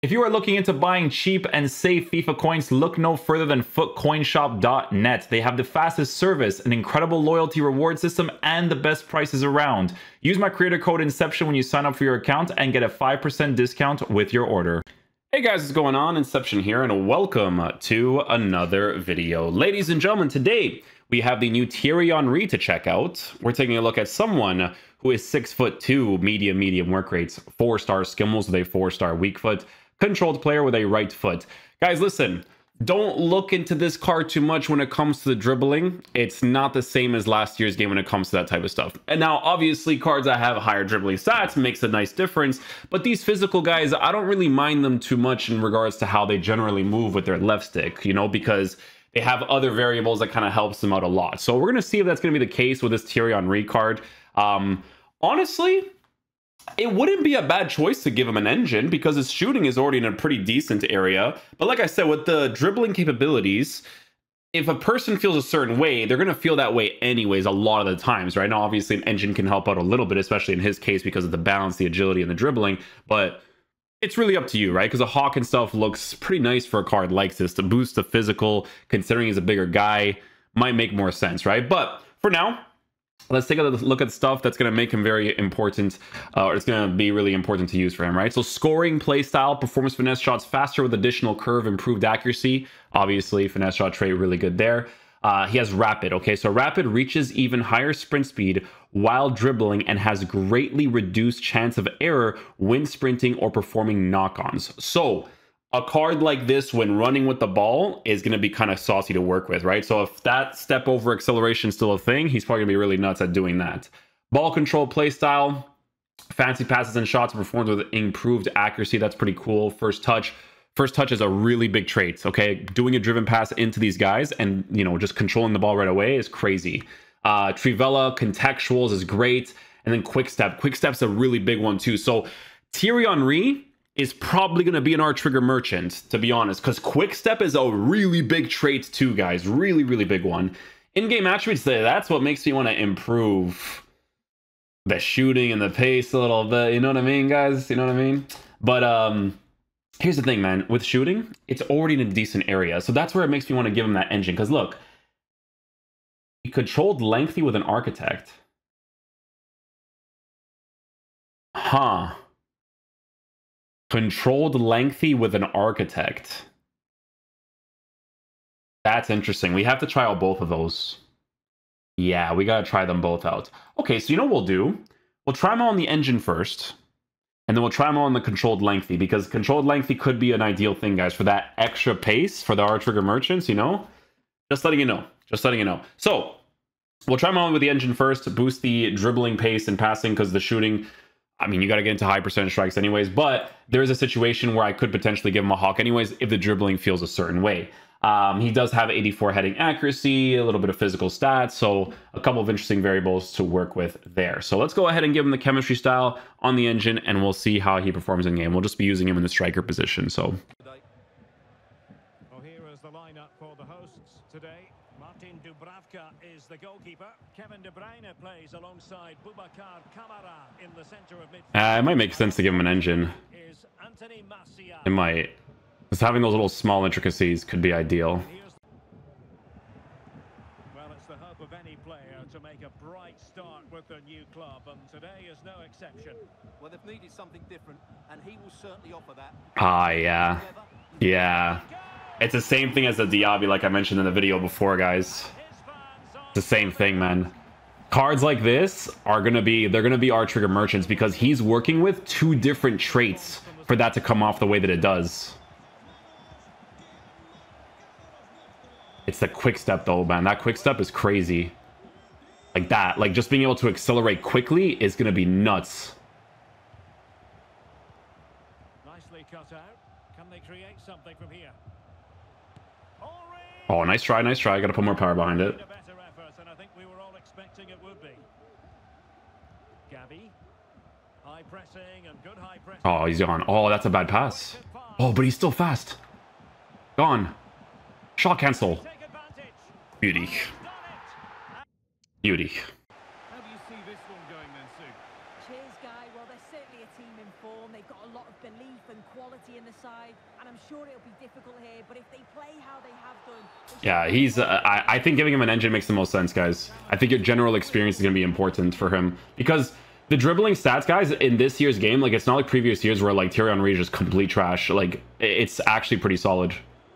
If you are looking into buying cheap and safe FIFA coins, look no further than FootCoinShop.net. They have the fastest service, an incredible loyalty reward system, and the best prices around. Use my creator code Inception when you sign up for your account and get a 5% discount with your order. Hey guys, what's going on? Inception here, and welcome to another video. Ladies and gentlemen, today we have the new Thierry Henry to check out. We're taking a look at someone who is 6'2", medium work rates, 4-star skimmels with a 4-star weak foot. Controlled player with a right foot. Guys, listen, don't look into this card too much when it comes to the dribbling. It's not the same as last year's game when it comes to that type of stuff. And now, obviously, cards that have higher dribbling stats makes a nice difference. But these physical guys, I don't really mind them too much in regards to how they generally move with their left stick, you know, because they have other variables that kind of helps them out a lot. So we're going to see if that's going to be the case with this Thierry Henry card. Honestly, it wouldn't be a bad choice to give him an engine because his shooting is already in a pretty decent area. But like I said, with the dribbling capabilities, if a person feels a certain way, they're going to feel that way anyways a lot of the times, right? Now, obviously, an engine can help out a little bit, especially in his case because of the balance, the agility, and the dribbling. But it's really up to you, right? Because a Hawk and stuff looks pretty nice for a card like this. To boost the physical, considering he's a bigger guy, might make more sense, right? But for now, let's take a look at stuff that's going to make him very important, or it's going to be really important to use for him, right? So scoring, play style, performance, finesse shots, faster with additional curve, improved accuracy. Obviously, finesse shot trait, really good there. He has rapid, okay? So rapid reaches even higher sprint speed while dribbling and has greatly reduced chance of error when sprinting or performing knock-ons. So a card like this, when running with the ball, is going to be kind of saucy to work with, right? So if that step over acceleration is still a thing, he's probably going to be really nuts at doing that. Ball control, play style, fancy passes and shots performed with improved accuracy. That's pretty cool. First touch. First touch is a really big trait, okay? Doing a driven pass into these guys and, you know, just controlling the ball right away is crazy. Trivella, contextuals is great. And then quick step. Quick step's a really big one too. So Thierry Henry is probably going to be an R-Trigger merchant, to be honest, because Quick Step is a really big trait too, guys. Really, really big one. In-game attributes, that's what makes me want to improve the shooting and the pace a little bit. You know what I mean, guys? You know what I mean? But here's the thing, man. With shooting, it's already in a decent area. So that's where it makes me want to give him that engine. Because look, he controlled lengthy with an architect. Huh. Controlled lengthy with an architect. That's interesting. We have to try out both of those. Yeah, we got to try them both out. Okay, so you know what we'll do? We'll try them on the engine first, and then we'll try them on the controlled lengthy, because controlled lengthy could be an ideal thing, guys, for that extra pace for the R-Trigger merchants, you know? Just letting you know. Just letting you know. So, we'll try them on with the engine first to boost the dribbling pace and passing, because the shooting, I mean, you got to get into high percentage strikes anyways, but there is a situation where I could potentially give him a Hawk anyways if the dribbling feels a certain way. He does have 84 heading accuracy, a little bit of physical stats, so a couple of interesting variables to work with there. So let's go ahead and give him the chemistry style on the engine, and we'll see how he performs in game. We'll just be using him in the striker position. So well, here is the lineup for the hosts today. Martin Dubravka is the goalkeeper. Kevin De Bruyne plays alongside Boubacar Kamara in the center of midfield. It might make sense to give him an engine. It might. Just having those little small intricacies could be ideal. Well, it's the hope of any player to make a bright start with the new club, and today is no exception. Well, they've needed something different, and he will certainly offer that. Ah, yeah. Yeah. It's the same thing as the Diaby, like I mentioned in the video before, guys. It's the same thing, man. Cards like this are going to be, they're going to be R-Trigger merchants because he's working with two different traits for that to come off the way that it does. It's the quick step though, man. That quick step is crazy. Like that, like just being able to accelerate quickly is going to be nuts. Nicely cut out. Can they create something from here? Oh, nice try, nice try. Gotta put more power behind it. Oh, he's gone. Oh, that's a bad pass. Oh, but he's still fast. Gone. Shot cancel. Beauty. Beauty. How do you see this one going then, Sue? Cheers, Guy. Well, they're certainly a team in form. They've got a lot of belief and quality in the side, and I'm sure it'll be difficult here, but if they play how they have done... Yeah, he's... I think giving him an engine makes the most sense, guys. I think your general experience is going to be important for him, because the dribbling stats, guys, in this year's game, like, it's not like previous years where, like, Thierry Henry is just complete trash. Like, it's actually pretty solid.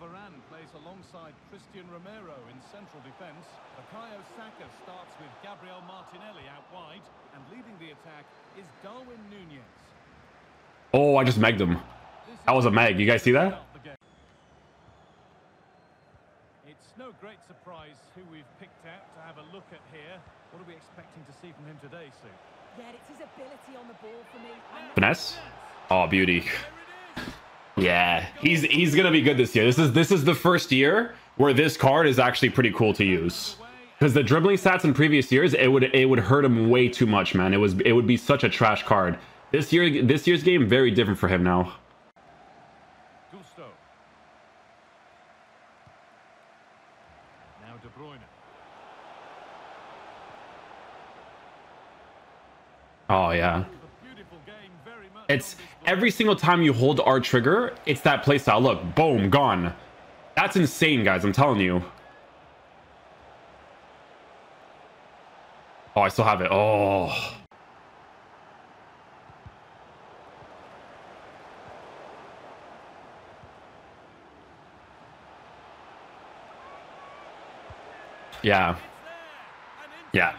Varane plays alongside Christian Romero in central defense. Bukayo Saka starts with Gabriel Martinelli out wide, and leading the attack is Darwin Nunez. Oh, I just megged him. That was a meg. You guys see that? It's no great surprise who we've picked out to have a look at here. What are we expecting to see from him today, Sue? Yeah, it's his ability on the ball for me. Finesse? Oh, beauty. Yeah, he's gonna be good this year. This is the first year where this card is actually pretty cool to use, because the dribbling stats in previous years, it would hurt him way too much, man. It would be such a trash card. This year's game, very different for him now. Gusto. Now De Bruyne. Oh yeah, it's every single time you hold R trigger, it's that playstyle. Look, boom, gone. That's insane, guys, I'm telling you. Oh, I still have it. Oh, yeah, yeah,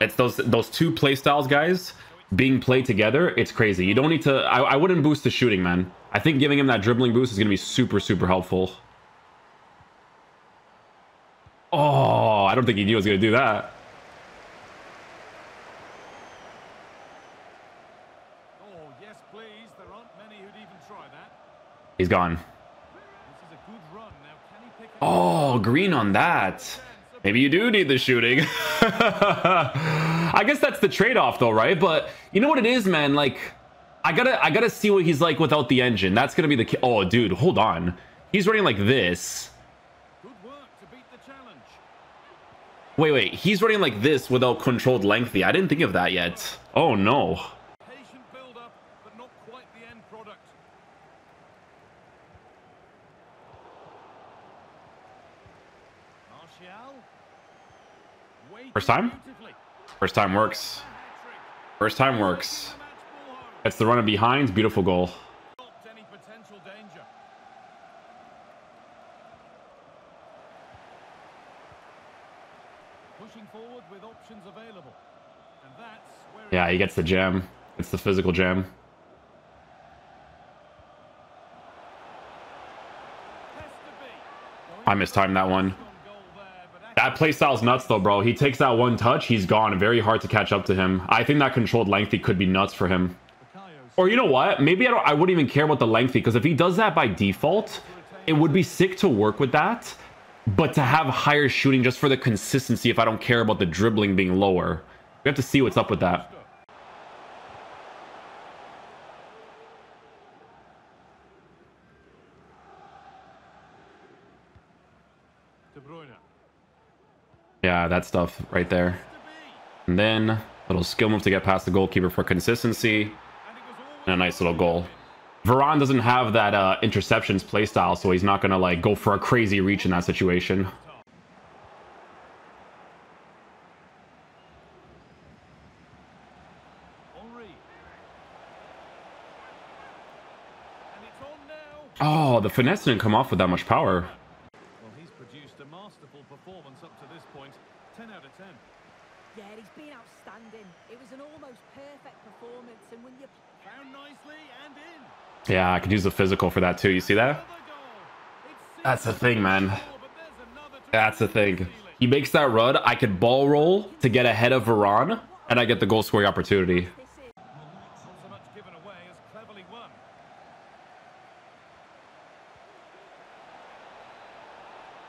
it's those two play styles, guys, being played together. It's crazy. You don't need to... I wouldn't boost the shooting, man. I think giving him that dribbling boost is gonna be super helpful. Oh, I don't think he knew I was gonna do that. Oh yes please, there aren't many who'd even try that. He's gone. This is a good run. Now can he pick up... Oh, green on that. Maybe you do need the shooting. I guess that's the trade-off though, right? But you know what it is, man? Like, I gotta see what he's like without the engine. That's gonna be the... Oh, dude, hold on. He's running like this. Good work to beat the challenge. Wait. He's running like this without controlled lengthy. I didn't think of that yet. Oh, no. Patient build-up, but not quite the end product. Martial. First time works. First time works. That's the runner behind. Beautiful goal. Any potential danger. Pushing forward with options available. And that's where... Yeah, he gets the jam. It's the physical jam. I mistimed that one. That playstyle's nuts though, bro. He takes that one touch, he's gone. Very hard to catch up to him. I think that controlled lengthy could be nuts for him. Or you know what? Maybe I wouldn't even care about the lengthy, because if he does that by default, it would be sick to work with that, but to have higher shooting just for the consistency if I don't care about the dribbling being lower. We have to see what's up with that. De Bruyne. Yeah, that stuff right there. And then a little skill move to get past the goalkeeper for consistency. And a nice little goal. Varane doesn't have that interceptions playstyle, so he's not going to like go for a crazy reach in that situation. Oh, the finesse didn't come off with that much power. Yeah, he's been outstanding. It was an almost perfect performance, and when you found nicely and in. Yeah, I could use the physical for that too. You see that? That's the thing, man. That's the thing. He makes that run. I could ball roll to get ahead of Varane, and I get the goal scoring opportunity.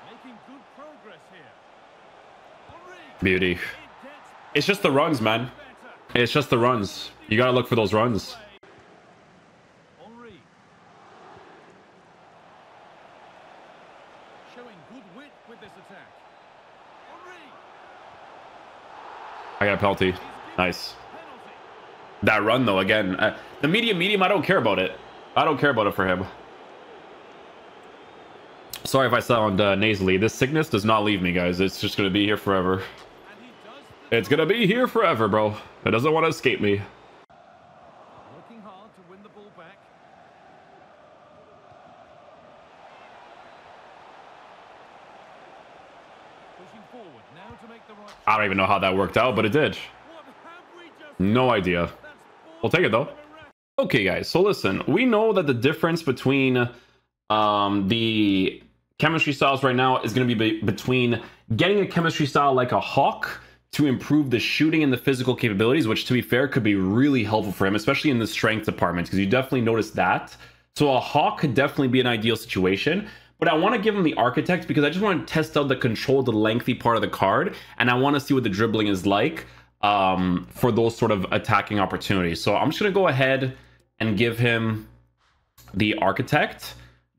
Making good progress here. Beauty. It's just the runs, man. It's just the runs. You gotta look for those runs. I got a penalty. Nice. That run though, again, the medium I don't care about it. I don't care about it for him. Sorry if I sound nasally. This sickness does not leave me, guys. It's just going to be here forever. It's going to be here forever, bro. It doesn't want to escape me. Working hard to win the ball back. Pushing forward now to make the right. I don't even know how that worked out, but it did. No idea. We'll take it, though. Okay, guys. So, listen. We know that the difference between the chemistry styles right now is going to be between getting a chemistry style like a Hawk to improve the shooting and the physical capabilities, which, to be fair, could be really helpful for him, especially in the strength department, because you definitely notice that. So a Hawk could definitely be an ideal situation, but I want to give him the Architect because I just want to test out the control, the lengthy part of the card, and I want to see what the dribbling is like for those sort of attacking opportunities. So I'm just going to go ahead and give him the Architect,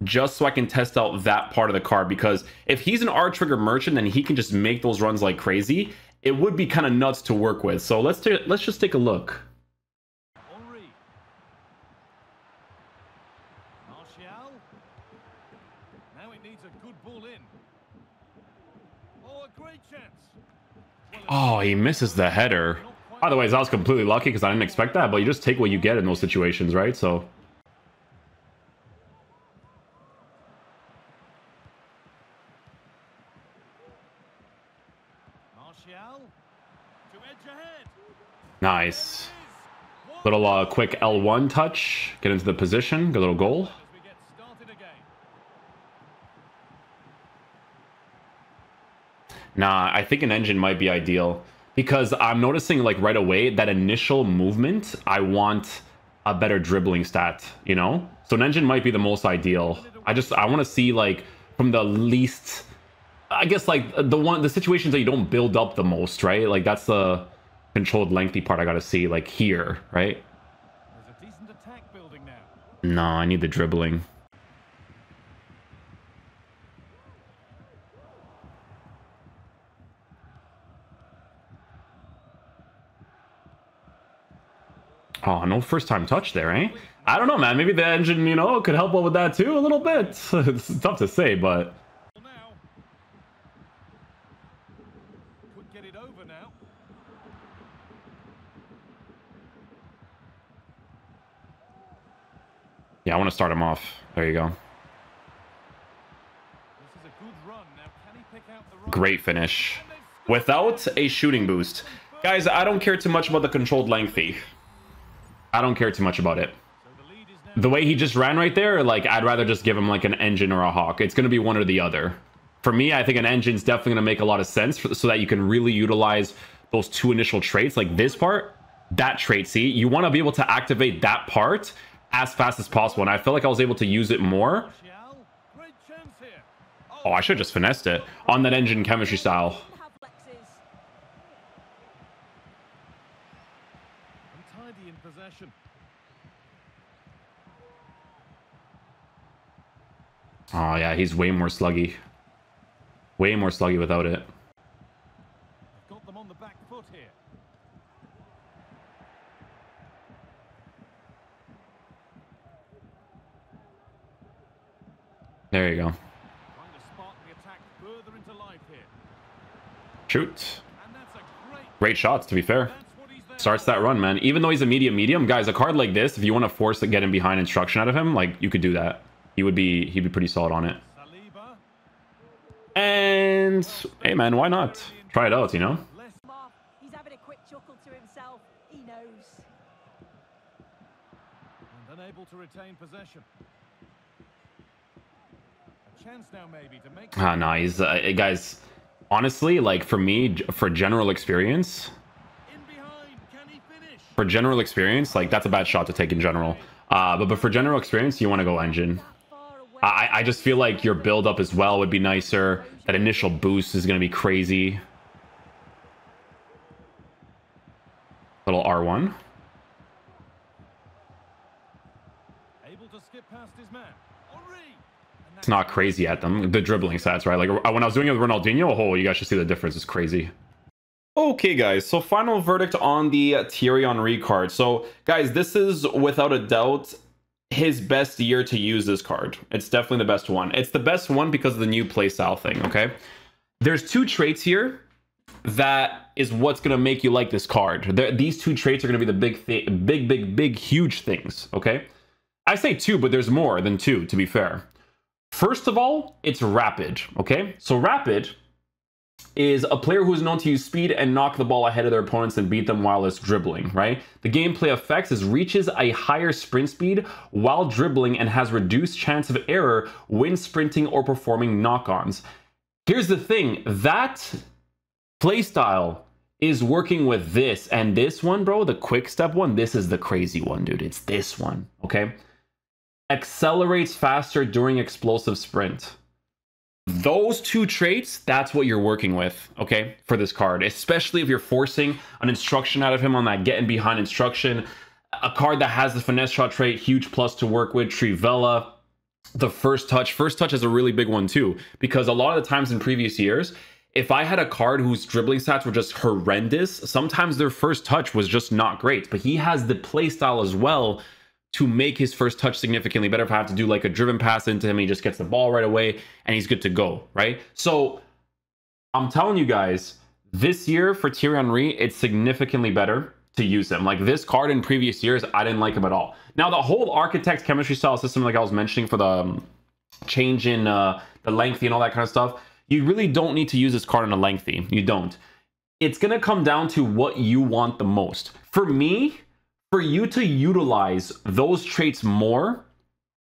just so I can test out that part of the card, because if he's an R-Trigger Merchant and he can just make those runs like crazy, it would be kind of nuts to work with. So let's just take a look. Henry. Martial. Now it needs a good ball in. Oh, a great chance. Well, oh, he misses the header. Otherwise, I was completely lucky because I didn't expect that, but you just take what you get in those situations, right? So... nice little quick L1 touch, get into the position, good little goal. Nah, I think an engine might be ideal because I'm noticing like right away that initial movement, I want a better dribbling stat, you know? So an engine might be the most ideal. I want to see like from the least, I guess, like the situations that you don't build up the most, right? Like that's the controlled lengthy part I gotta see, like here, right? There's a decent attack building now. No, I need the dribbling. Oh, no first time touch there, eh? I don't know, man. Maybe the engine, you know, could help out with that too a little bit. It's tough to say, but yeah, I want to start him off. There you go. This is a good run. Now, can he pick out the run? Great finish. Without a shooting boost. Guys, I don't care too much about the controlled lengthy. I don't care too much about it. The way he just ran right there, like, I'd rather just give him, like, an engine or a Hawk. It's going to be one or the other. For me, I think an engine's definitely going to make a lot of sense so that you can really utilize those two initial traits. Like this part, that trait, see? You want to be able to activate that part as fast as possible, and I felt like I was able to use it more. Oh, I should have just finessed it on that engine chemistry style. Oh yeah, he's way more sluggy. Way more sluggy without it. Got them on the back foot here. There you go. Shoot. Great shots, to be fair. Starts that run, man. Even though he's a medium, guys, a card like this, if you want to force the get in behind instruction out of him, like, you could do that. He'd be pretty solid on it. And hey, man, why not? Try it out, you know? He's having a quick chuckle to himself. He knows. And unable to retain possession. Ah, nah, he's guys, honestly, like, for me, for general experience, like, that's a bad shot to take in general, but for general experience you want to go engine. I just feel like your build up as well would be nicer. That initial boost is going to be crazy. Little R1 able to skip past his man. It's not crazy at them, the dribbling stats, right? Like when I was doing it with Ronaldinho, oh, you guys should see the difference. It's crazy. Okay, guys, so final verdict on the Thierry Henry card. So, guys, this is without a doubt his best year to use this card. It's definitely the best one. It's the best one because of the new playstyle thing, okay? There's two traits here that is what's going to make you like this card. These two traits are going to be the big, huge things, okay? I say two, but there's more than two, to be fair. First of all, it's rapid, okay? So rapid is a player who's known to use speed and knock the ball ahead of their opponents and beat them while it's dribbling, right? The gameplay effects is reaches a higher sprint speed while dribbling and has reduced chance of error when sprinting or performing knock-ons. Here's the thing, that playstyle is working with this, and this one, bro, the quick step one, this is the crazy one, dude. It's this one, okay? Accelerates faster during explosive sprint. Those two traits, that's what you're working with, okay, for this card, especially if you're forcing an instruction out of him on that getting behind instruction. A card that has the finesse shot trait, huge plus to work with. Trivella, the first touch. First touch is a really big one too, because a lot of the times in previous years, if I had a card whose dribbling stats were just horrendous, sometimes their first touch was just not great, but he has the play style as well to make his first touch significantly better. If I have to do like a driven pass into him, he just gets the ball right away and he's good to go, right? So I'm telling you guys, this year for Thierry Henry, it's significantly better to use him. Like this card in previous years, I didn't like him at all. Now the whole architect chemistry style system, like I was mentioning for the change in the lengthy and all that kind of stuff, you really don't need to use this card in a lengthy. You don't. It's gonna come down to what you want the most. For me, for you to utilize those traits more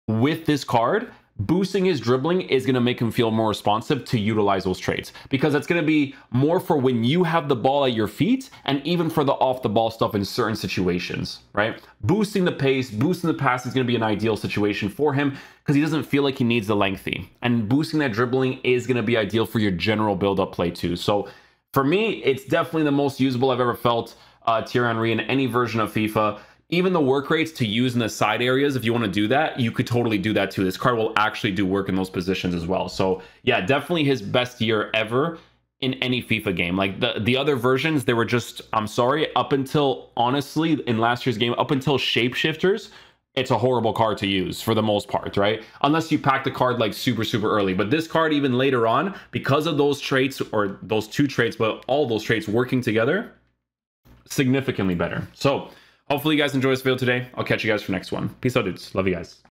with this card, boosting his dribbling is going to make him feel more responsive to utilize those traits, because it's going to be more for when you have the ball at your feet and even for the off the ball stuff in certain situations, right? Boosting the pace, boosting the pass is going to be an ideal situation for him because he doesn't feel like he needs the lengthy, and boosting that dribbling is going to be ideal for your general build up play too. So for me, it's definitely the most usable I've ever felt Thierry Henry in any version of FIFA. Even the work rates to use in the side areas, if you want to do that, you could totally do that too. This card will actually do work in those positions as well. So yeah, definitely his best year ever in any FIFA game. Like the other versions, they were just, I'm sorry, up until, honestly, in last year's game, up until shapeshifters, it's a horrible card to use for the most part, right? Unless you pack the card like super early. But this card, even later on, because of those traits, or those two traits, but all those traits working together, significantly better. So hopefully you guys enjoy this video today. I'll catch you guys for next one. Peace out, dudes. Love you guys.